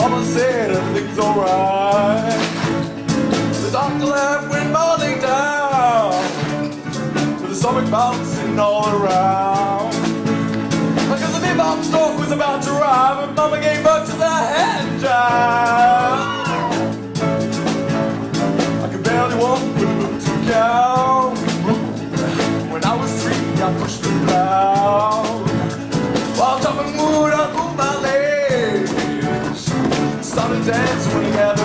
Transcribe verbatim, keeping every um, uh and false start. Mama said everything's alright. The doctor left when melting down, with the stomach bouncing all around. Because the bebop stroke was about to arrive, and Mama gave birth to the hand jive. I could barely walk with a boot to count. When I was three, I pushed the ground. While chopping wood, I moved my legs. Started dancing when he had